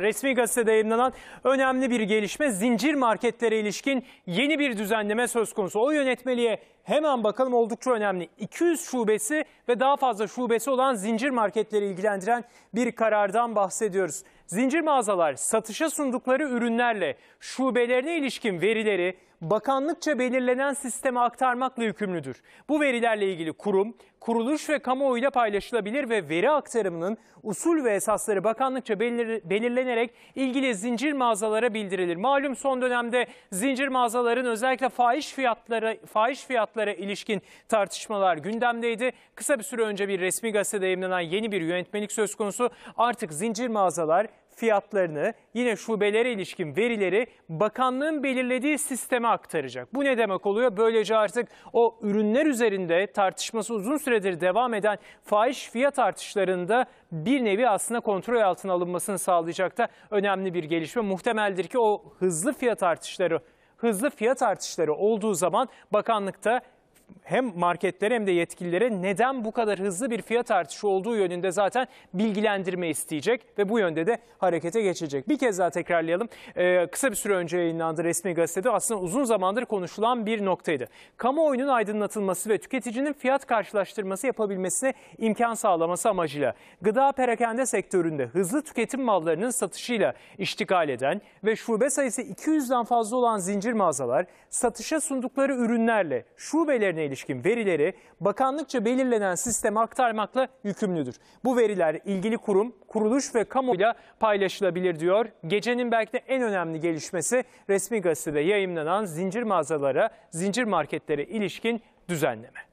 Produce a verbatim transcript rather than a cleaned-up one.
Resmi Gazete'de yayınlanan önemli bir gelişme, zincir marketlere ilişkin yeni bir düzenleme söz konusu. O yönetmeliğe hemen bakalım, oldukça önemli. iki yüz şubesi ve daha fazla şubesi olan zincir marketleri ilgilendiren bir karardan bahsediyoruz. Zincir mağazalar satışa sundukları ürünlerle şubelerine ilişkin verileri bakanlıkça belirlenen sisteme aktarmakla yükümlüdür. Bu verilerle ilgili kurum, kuruluş ve kamuoyuyla paylaşılabilir ve veri aktarımının usul ve esasları bakanlıkça belirlenerek ilgili zincir mağazalara bildirilir. Malum son dönemde zincir mağazaların özellikle fahiş fiyatlara, fahiş fiyatlara ilişkin tartışmalar gündemdeydi. Kısa bir süre önce bir Resmi Gazete'de yayımlanan yeni bir yönetmelik söz konusu. Artık zincir mağazalar fiyatlarını, yine şubelere ilişkin verileri bakanlığın belirlediği sisteme aktaracak. Bu ne demek oluyor? Böylece artık o ürünler üzerinde tartışması uzun süredir devam eden fahiş fiyat artışlarında bir nevi aslında kontrol altına alınmasını sağlayacak da önemli bir gelişme. Muhtemeldir ki o hızlı fiyat artışları, hızlı fiyat artışları olduğu zaman bakanlıkta hem marketlere hem de yetkililere neden bu kadar hızlı bir fiyat artışı olduğu yönünde zaten bilgilendirme isteyecek ve bu yönde de harekete geçecek. Bir kez daha tekrarlayalım. Ee, kısa bir süre önce yayınlandı Resmi Gazete'de, aslında uzun zamandır konuşulan bir noktaydı. Kamuoyunun aydınlatılması ve tüketicinin fiyat karşılaştırması yapabilmesine imkan sağlaması amacıyla gıda perakende sektöründe hızlı tüketim mallarının satışıyla iştikal eden ve şube sayısı iki yüzden fazla olan zincir mağazalar satışa sundukları ürünlerle şubelerine ilişkin verileri bakanlıkça belirlenen sisteme aktarmakla yükümlüdür. Bu veriler ilgili kurum, kuruluş ve kamuoyuyla paylaşılabilir diyor. Gecenin belki de en önemli gelişmesi Resmi Gazete'de yayımlanan zincir mağazalara, zincir marketlere ilişkin düzenleme.